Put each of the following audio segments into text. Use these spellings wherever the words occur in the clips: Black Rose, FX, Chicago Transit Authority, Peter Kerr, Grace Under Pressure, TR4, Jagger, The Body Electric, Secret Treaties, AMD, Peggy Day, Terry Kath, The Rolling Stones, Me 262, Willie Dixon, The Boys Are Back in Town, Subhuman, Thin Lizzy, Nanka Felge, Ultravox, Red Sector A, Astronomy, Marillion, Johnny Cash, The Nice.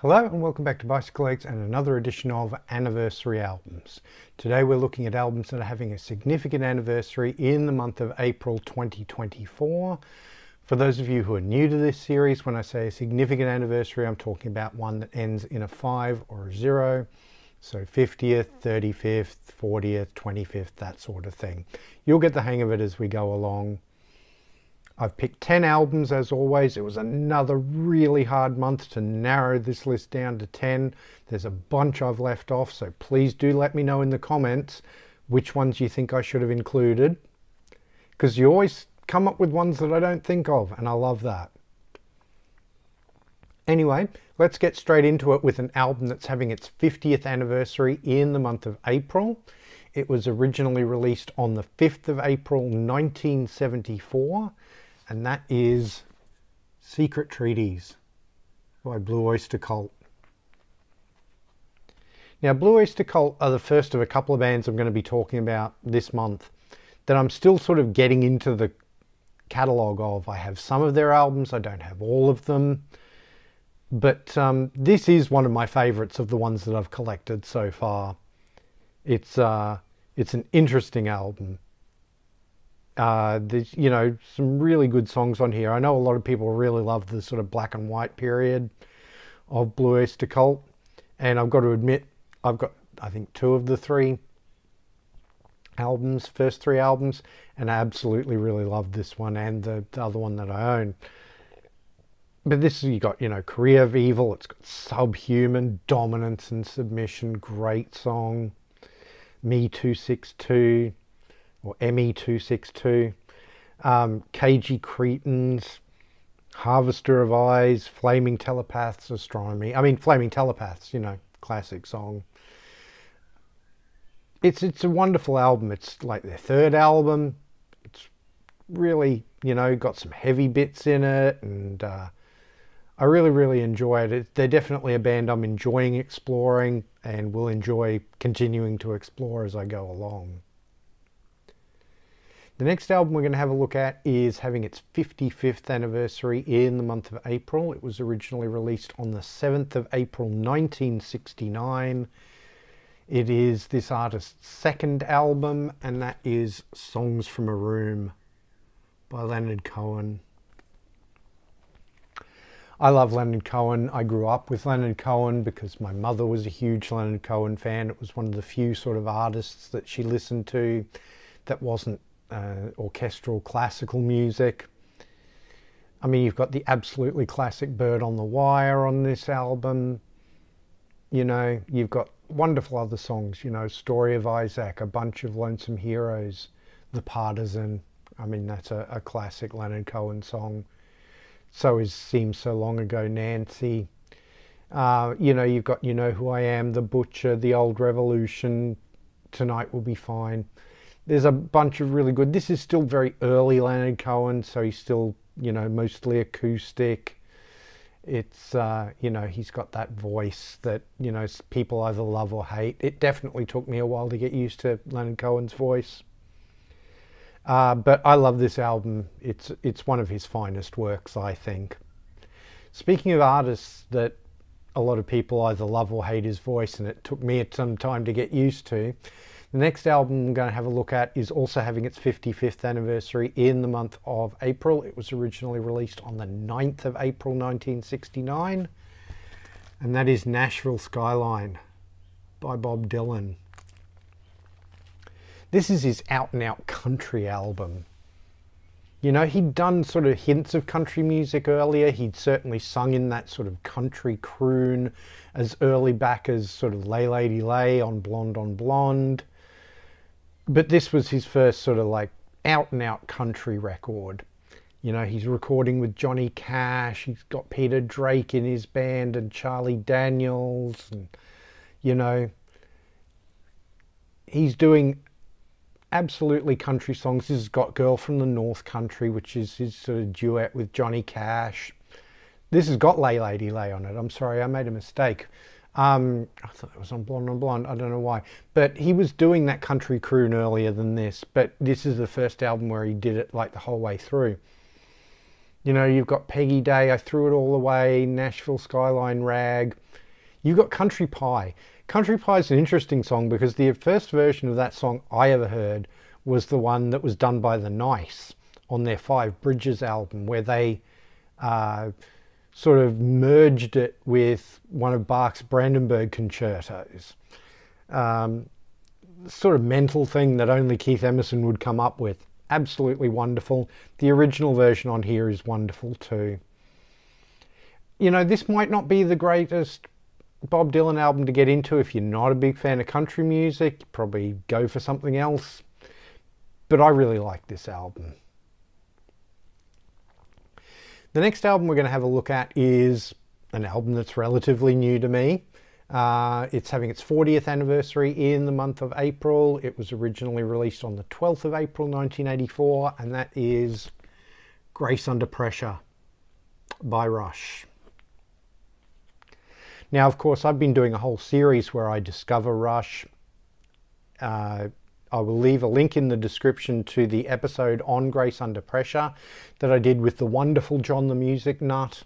Hello and welcome back to Bicycle Eggs and another edition of Anniversary Albums. Today we're looking at albums that are having a significant anniversary in the month of April 2024. For those of you who are new to this series, when I say a significant anniversary, I'm talking about one that ends in a 5 or a 0. So 50th, 35th, 40th, 25th, that sort of thing. You'll get the hang of it as we go along. I've picked 10 albums as always. It was another really hard month to narrow this list down to 10. There's a bunch I've left off, so please do let me know in the comments which ones you think I should have included, because you always come up with ones that I don't think of, and I love that. Anyway, let's get straight into it with an album that's having its 50th anniversary in the month of April. It was originally released on the 5th of April 1974. And that is Secret Treaties by Blue Oyster Cult. Now, Blue Oyster Cult are the first of a couple of bands I'm going to be talking about this month that I'm still sort of getting into the catalogue of. I have some of their albums, I don't have all of them, but this is one of my favourites of the ones that I've collected so far. It's an interesting album. There's, you know, some really good songs on here. I know a lot of people really love the sort of black and white period of Blue Oyster Cult, and I've got to admit, I've got, I think, two of the first three albums, and I absolutely really love this one and the other one that I own. But this, you got, you know, Career of Evil, it's got Subhuman, Dominance and Submission, great song, Me 262, or Me 262, KG Cretans, Harvester of Eyes, Flaming Telepaths, Astronomy. I mean, Flaming Telepaths, you know, classic song. It's a wonderful album. It's like their third album. It's really, you know, got some heavy bits in it, and I really, really enjoy it. They're definitely a band I'm enjoying exploring and will enjoy continuing to explore as I go along. The next album we're going to have a look at is having its 55th anniversary in the month of April. It was originally released on the 7th of April 1969. It is this artist's second album, and that is Songs from a Room by Leonard Cohen. I love Leonard Cohen. I grew up with Leonard Cohen because my mother was a huge Leonard Cohen fan. It was one of the few sort of artists that she listened to that wasn't orchestral classical music. I mean, you've got the absolutely classic Bird on the Wire on this album. You know, you've got wonderful other songs, you know, Story of Isaac, A Bunch of Lonesome Heroes, The Partisan. I mean, that's a classic Leonard Cohen song. So is Seems So Long Ago Nancy. You know, you've got You Know Who I Am, The Butcher, The Old Revolution, Tonight Will Be Fine. There's a bunch of really good, this is still very early Leonard Cohen, so he's still, you know, mostly acoustic. It's, you know, he's got that voice that, you know, people either love or hate. It definitely took me a while to get used to Leonard Cohen's voice. But I love this album. It's one of his finest works, I think. Speaking of artists that a lot of people either love or hate his voice, and it took me some time to get used to, the next album I'm going to have a look at is also having its 55th anniversary in the month of April. It was originally released on the 9th of April 1969, and that is Nashville Skyline by Bob Dylan. This is his out-and-out country album. You know, he'd done sort of hints of country music earlier. He'd certainly sung in that sort of country croon as early back as sort of Lay Lady Lay on Blonde on Blonde. But this was his first sort of like out and out country record. You know, he's recording with Johnny Cash. He's got Peter Drake in his band and Charlie Daniels. And, you know, he's doing absolutely country songs. This has got Girl From The North Country, which is his sort of duet with Johnny Cash. This has got Lay Lady Lay on it. I'm sorry, I made a mistake. I thought it was on Blonde on Blonde. I don't know why. But he was doing that country croon earlier than this. But this is the first album where he did it like the whole way through. You know, you've got Peggy Day, I Threw It All Away, Nashville Skyline Rag. You've got Country Pie. Country Pie is an interesting song because the first version of that song I ever heard was the one that was done by The Nice on their Five Bridges album, where they sort of merged it with one of Bach's Brandenburg concertos. Sort of mental thing that only Keith Emerson would come up with. Absolutely wonderful. The original version on here is wonderful too. You know, this might not be the greatest Bob Dylan album to get into. If you're not a big fan of country music, probably go for something else. But I really like this album. The next album we're going to have a look at is an album that's relatively new to me. It's having its 40th anniversary in the month of April. It was originally released on the 12th of April 1984, and that is Grace Under Pressure by Rush. Now, of course, I've been doing a whole series where I discover Rush. I will leave a link in the description to the episode on Grace Under Pressure that I did with the wonderful John the Music Nut.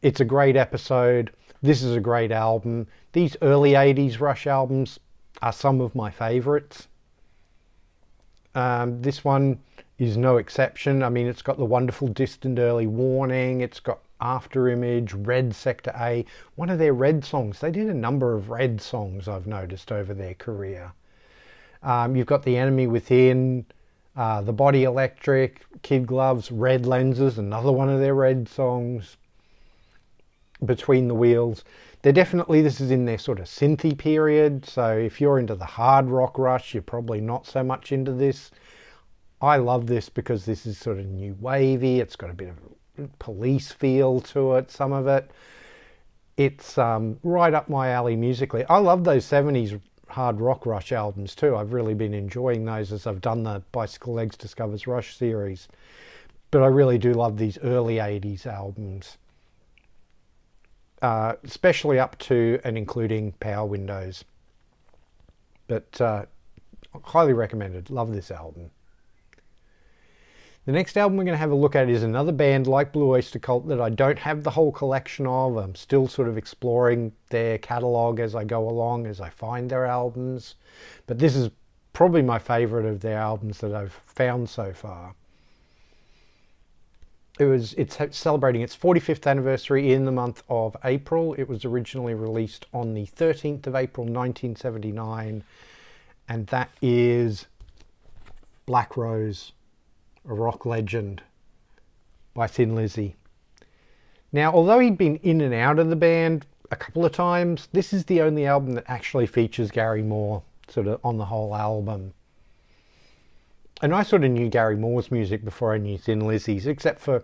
It's a great episode. This is a great album. These early 80s Rush albums are some of my favorites. This one is no exception. I mean, it's got the wonderful Distant Early Warning. It's got After Image, Red Sector A, one of their Red songs. They did a number of Red songs, I've noticed, over their career. You've got The Enemy Within, The Body Electric, Kid Gloves, Red Lenses, another one of their Red songs. Between the Wheels. They're definitely, this is in their sort of synthy period, so if you're into the hard rock Rush, you're probably not so much into this. I love this because this is sort of new wavy. It's got a bit of a Police feel to it, some of it. It's right up my alley musically. I love those 70s hard rock Rush albums too. I've really been enjoying those as I've done the Bicycle Legs Discovers Rush series. But I really do love these early 80s albums. Especially up to and including Power Windows. But highly recommended. Love this album. The next album we're going to have a look at is another band like Blue Oyster Cult that I don't have the whole collection of. I'm still sort of exploring their catalogue as I go along, as I find their albums. But this is probably my favourite of their albums that I've found so far. It's celebrating its 45th anniversary in the month of April. It was originally released on the 13th of April 1979, and that is Black Rose, A Rock Legend by Thin Lizzy. Now, although he'd been in and out of the band a couple of times, this is the only album that actually features Gary Moore sort of on the whole album. And I sort of knew Gary Moore's music before I knew Thin Lizzy's, except for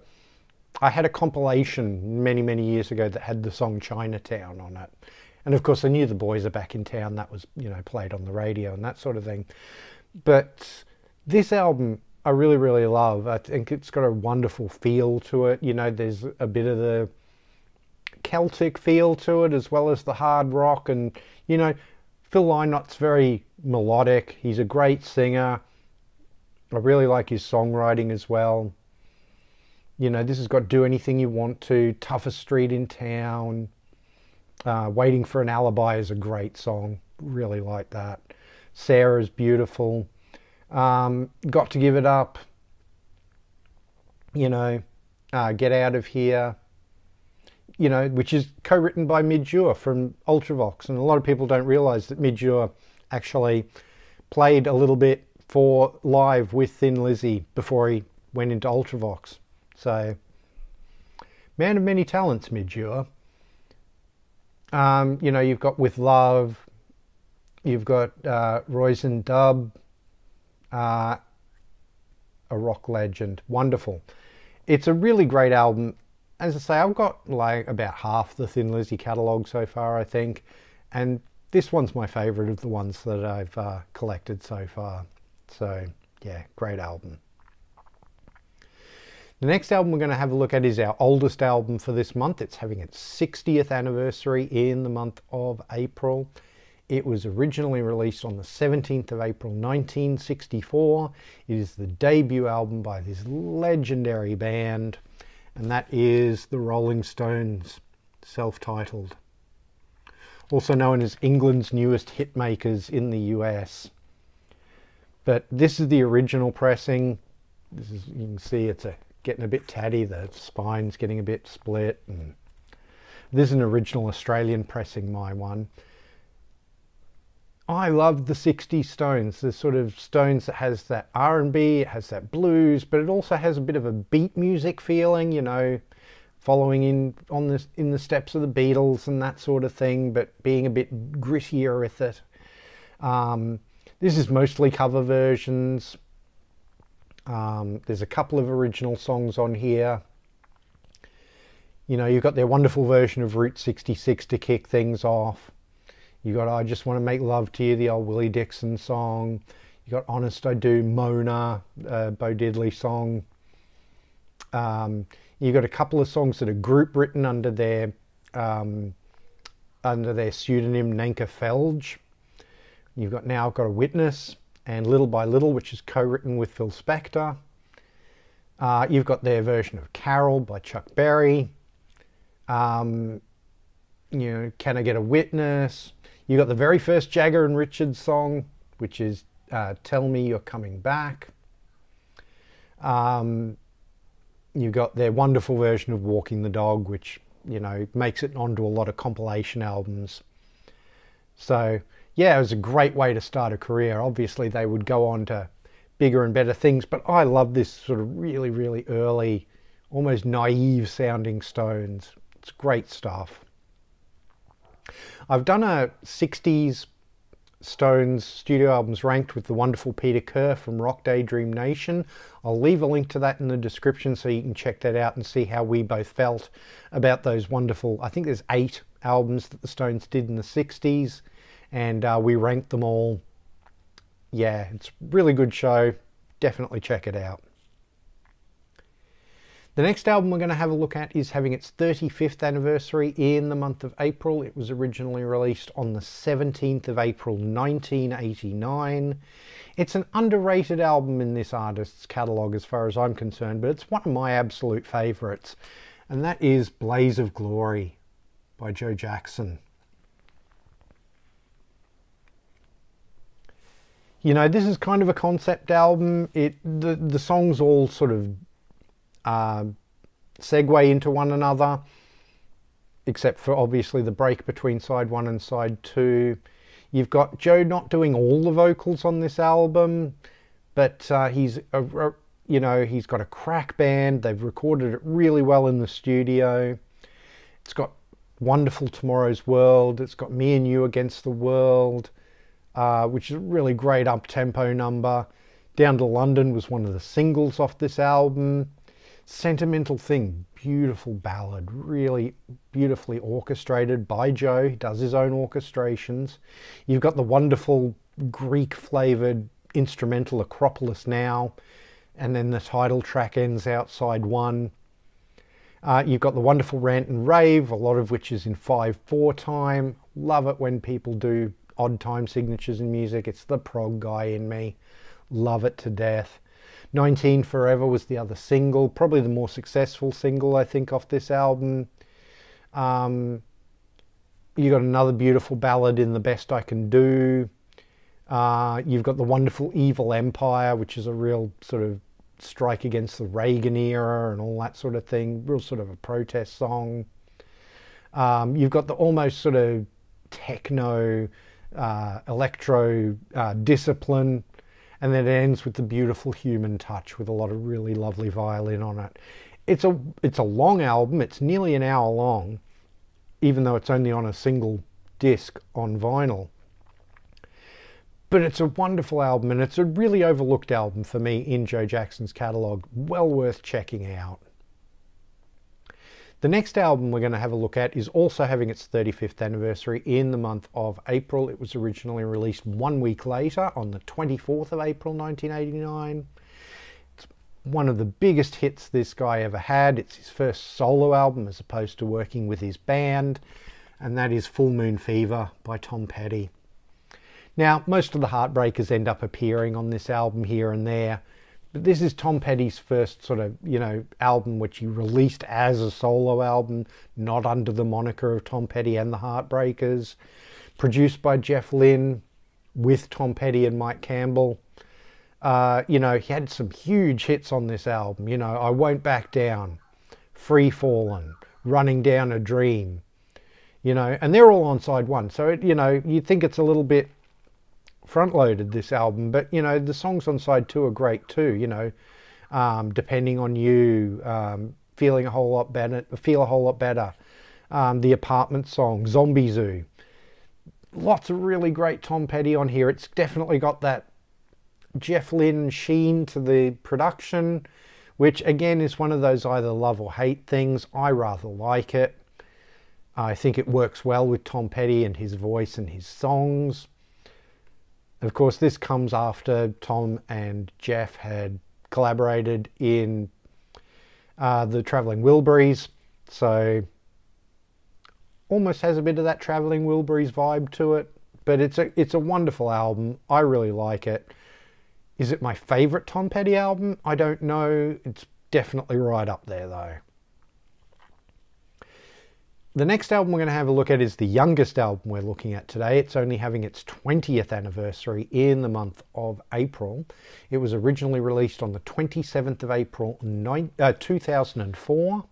I had a compilation many, many years ago that had the song Chinatown on it. And of course I knew The Boys Are Back in Town, that was, you know, played on the radio and that sort of thing. But this album I really, really love. I think it's got a wonderful feel to it. You know, there's a bit of the Celtic feel to it as well as the hard rock. And, you know, Phil Lynott's very melodic. He's a great singer. I really like his songwriting as well. You know, this has got Do Anything You Want To, Toughest Street in Town. Waiting for an Alibi is a great song. Really like that. Sarah's beautiful. Got to Give It Up. You know, Get Out of Here. You know, which is co-written by Midge Ure from Ultravox. And a lot of people don't realise that Midge Ure actually played a little bit for live with Thin Lizzy before he went into Ultravox. So, man of many talents, Midge Ure. You know, you've got With Love, you've got Roy's and Dub, A Rock Legend. Wonderful. It's a really great album. As I say, I've got like about half the Thin Lizzy catalogue so far, I think, and this one's my favourite of the ones that I've collected so far. So, yeah, great album. The next album we're going to have a look at is our oldest album for this month. It's having its 60th anniversary in the month of April. It was originally released on the 17th of April 1964. It is the debut album by this legendary band, and that is the Rolling Stones, self-titled. Also known as England's newest hitmakers in the US. But this is the original pressing. This is, you can see it's getting a bit tatty, the spine's getting a bit split. And this is an original Australian pressing, my one. I love the 60s Stones, the sort of Stones that has that R&B, it has that blues, but it also has a bit of a beat music feeling, you know, following in the steps of the Beatles and that sort of thing, but being a bit grittier with it. This is mostly cover versions. There's a couple of original songs on here. You know, you've got their wonderful version of Route 66 to kick things off. You got I Just Want to Make Love to You, the old Willie Dixon song. You got Honest I Do, Mona, Bo Diddley song. You got a couple of songs that are group written under their pseudonym Nanka Felge. You've got Now I've Got a Witness and Little by Little, which is co-written with Phil Spector. You've got their version of Carol by Chuck Berry. You know, Can I Get a Witness? You got the very first Jagger and Richards song, which is Tell Me You're Coming Back. You got their wonderful version of Walking the Dog, which, you know, makes it onto a lot of compilation albums. So, yeah, it was a great way to start a career. Obviously, they would go on to bigger and better things, but I love this sort of really, really early, almost naive sounding Stones. It's great stuff. I've done a 60s Stones studio albums ranked with the wonderful Peter Kerr from Rock Daydream Nation. I'll leave a link to that in the description so you can check that out and see how we both felt about those wonderful, I think there's 8 albums that the Stones did in the 60s, and we ranked them all. Yeah, it's a really good show. Definitely check it out. The next album we're going to have a look at is having its 35th anniversary in the month of April. It was originally released on the 17th of April 1989. It's an underrated album in this artist's catalogue as far as I'm concerned, but it's one of my absolute favourites, and that is Blaze of Glory by Joe Jackson. You know, this is kind of a concept album. The songs all sort of segue into one another, except for obviously the break between side one and side two. You've got Joe not doing all the vocals on this album, but he's you know, he's got a crack band. They've recorded it really well in the studio. It's got wonderful Tomorrow's World. It's got Me and You Against the World, which is a really great up-tempo number. Down to London was one of the singles off this album. Sentimental Thing, beautiful ballad, really beautifully orchestrated by Joe. He does his own orchestrations. You've got the wonderful Greek flavored instrumental Acropolis Now, and then the title track ends outside one. You've got the wonderful Rant and Rave, a lot of which is in 5/4 time. Love it when people do odd time signatures in music. It's the prog guy in me. Love it to death. 19 Forever was the other single, probably the more successful single, I think, off this album. You got another beautiful ballad in The Best I Can Do. You've got the wonderful Evil Empire, which is a real sort of strike against the Reagan era and all that sort of thing, real sort of a protest song. You've got the almost sort of techno, electro discipline. And then it ends with the beautiful Human Touch with a lot of really lovely violin on it. It's a long album. It's nearly an hour long, even though it's only on a single disc on vinyl. But it's a wonderful album, and it's a really overlooked album for me in Joe Jackson's catalogue. Well worth checking out. The next album we're going to have a look at is also having its 35th anniversary in the month of April. It was originally released 1 week later on the 24th of April 1989. It's one of the biggest hits this guy ever had. It's his first solo album as opposed to working with his band, and that is Full Moon Fever by Tom Petty. Now, most of the Heartbreakers end up appearing on this album here and there, But this is Tom Petty's first sort of, you know, album which he released as a solo album, not under the moniker of Tom Petty and the Heartbreakers. Produced by Jeff Lynne with Tom Petty and Mike Campbell. You know, he had some huge hits on this album. You know, I Won't Back Down, Free Fallin', Running Down a Dream. You know, and they're all on side one. So, you know, you'd think it's a little bit front-loaded, this album, but, you know, the songs on side two are great too, you know. Depending on You, Feeling a Whole Lot Better, Feel a Whole Lot Better, The Apartment Song, Zombie Zoo. Lots of really great Tom Petty on here. It's definitely got that Jeff Lynne sheen to the production, which again is one of those either love or hate things. I rather like it. I think it works well with Tom Petty and his voice and his songs. Of course, this comes after Tom and Jeff had collaborated in the Traveling Wilburys, so almost has a bit of that Traveling Wilburys vibe to it. But it's a wonderful album. I really like it. Is it my favourite Tom Petty album? I don't know. It's definitely right up there though. The next album we're going to have a look at is the youngest album we're looking at today. It's only having its 20th anniversary in the month of April. It was originally released on the 27th of April 2004.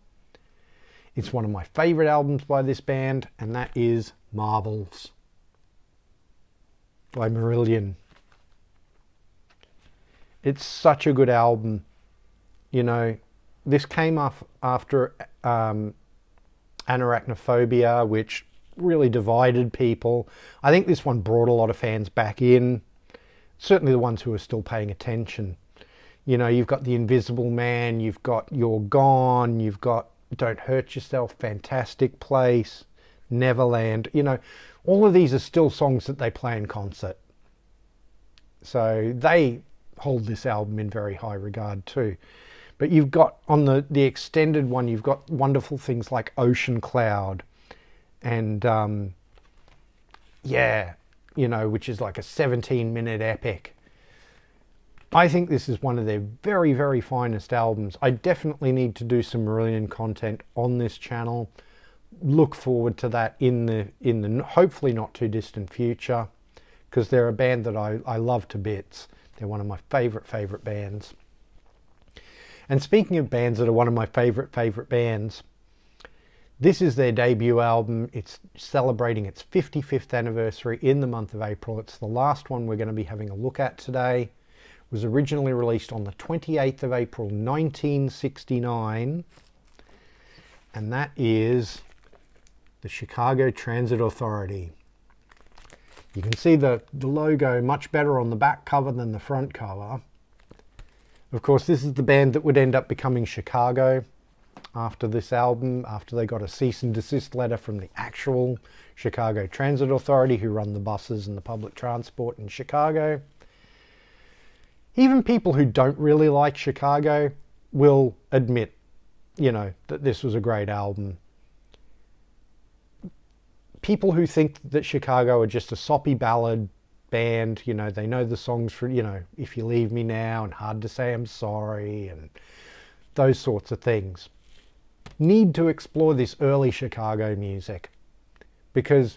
It's one of my favourite albums by this band, and that is Marvels by Marillion. It's such a good album. You know, this came off after Arachnophobia, which really divided people. I think this one brought a lot of fans back in, certainly the ones who are still paying attention. You know, you've got The Invisible Man, you've got You're Gone, you've got Don't Hurt Yourself, Fantastic Place, Neverland. You know, all of these are still songs that they play in concert. So they hold this album in very high regard too. But you've got, on the extended one, you've got wonderful things like Ocean Cloud and, yeah, you know, which is like a 17-minute epic. I think this is one of their very, very finest albums. I definitely need to do some Marillion content on this channel. Look forward to that in the hopefully not too distant future, because they're a band that I love to bits. They're one of my favourite bands. And speaking of bands that are one of my favourite bands, this is their debut album. It's celebrating its 55th anniversary in the month of April. It's the last one we're going to be having a look at today. It was originally released on the 28th of April 1969, and that is the Chicago Transit Authority. You can see the logo much better on the back cover than the front cover. Of course, this is the band that would end up becoming Chicago after this album, after they got a cease and desist letter from the actual Chicago Transit Authority, who run the buses and the public transport in Chicago. Even people who don't really like Chicago will admit, you know, that this was a great album. People who think that Chicago are just a soppy ballad band, you know, they know the songs for, you know, If You Leave Me Now and Hard to Say I'm Sorry and those sorts of things, need to explore this early Chicago music, because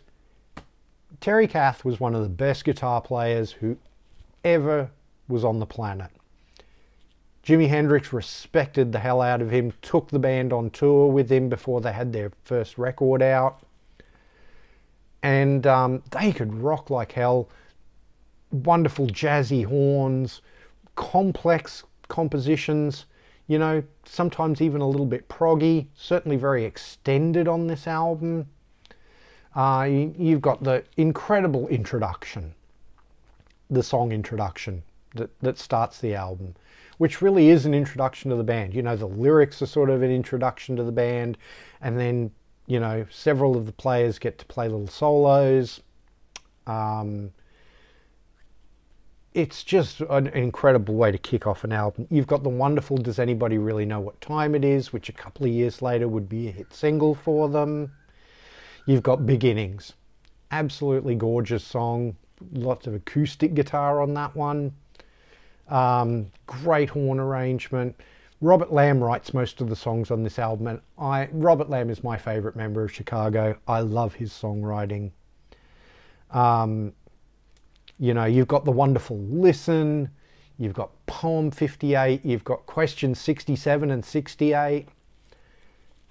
Terry Kath was one of the best guitar players who ever was on the planet. Jimi Hendrix respected the hell out of him, took the band on tour with him before they had their first record out, and they could rock like hell. Wonderful jazzy horns, complex compositions, you know, sometimes even a little bit proggy, certainly very extended on this album. You've got the incredible introduction, the song introduction that starts the album, which really is an introduction to the band. You know, the lyrics are sort of an introduction to the band, and then, you know, several of the players get to play little solos. It's just an incredible way to kick off an album. You've got the wonderful Does Anybody Really Know What Time It Is, which a couple of years later would be a hit single for them. You've got Beginnings. Absolutely gorgeous song. Lots of acoustic guitar on that one. Great horn arrangement. Robert Lamb writes most of the songs on this album, and Robert Lamb is my favorite member of Chicago. I love his songwriting. You know, you've got The Wonderful Listen, you've got Poem 58, you've got Questions 67 and 68.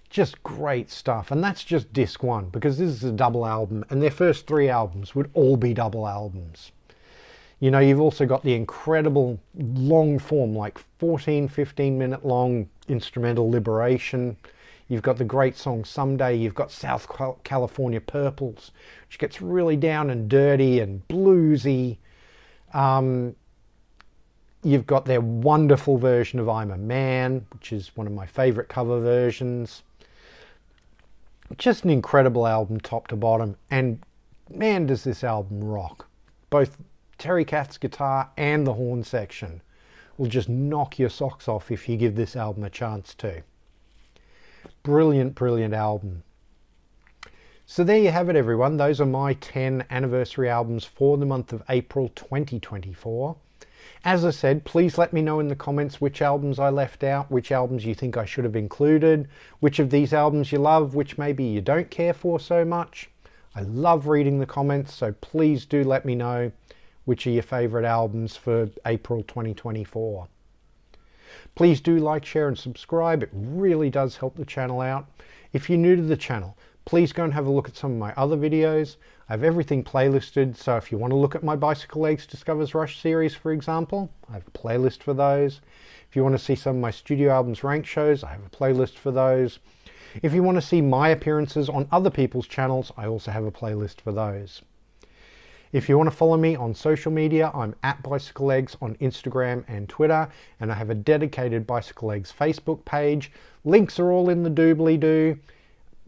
Just great stuff. And that's just disc one, because this is a double album, and their first three albums would all be double albums. You know, you've also got the incredible long form, like 14, 15-minute long instrumental Liberation. You've got the great song Someday. You've got South California Purples, which gets really down and dirty and bluesy. You've got their wonderful version of I'm a Man, which is one of my favorite cover versions. Just an incredible album, top to bottom. And man, does this album rock. Both Terry Kath's guitar and the horn section will just knock your socks off if you give this album a chance to. Brilliant, brilliant album. So there you have it, everyone. Those are my 10 anniversary albums for the month of April 2024. As I said, please let me know in the comments which albums I left out, which albums you think I should have included, which of these albums you love, which maybe you don't care for so much. I love reading the comments, so please do let me know which are your favorite albums for April 2024. Please do like, share and subscribe. It really does help the channel out. If you're new to the channel, please go and have a look at some of my other videos. I have everything playlisted, so if you want to look at my Bicycle Legs Discovers Rush series, for example, I have a playlist for those. If you want to see some of my studio albums rank shows, I have a playlist for those. If you want to see my appearances on other people's channels, I also have a playlist for those. If you want to follow me on social media, I'm at Bicycle Legs on Instagram and Twitter, and I have a dedicated Bicycle Legs Facebook page. Links are all in the doobly-doo.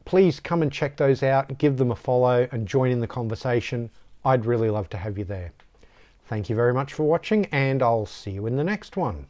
Please come and check those out, give them a follow, and join in the conversation. I'd really love to have you there. Thank you very much for watching, and I'll see you in the next one.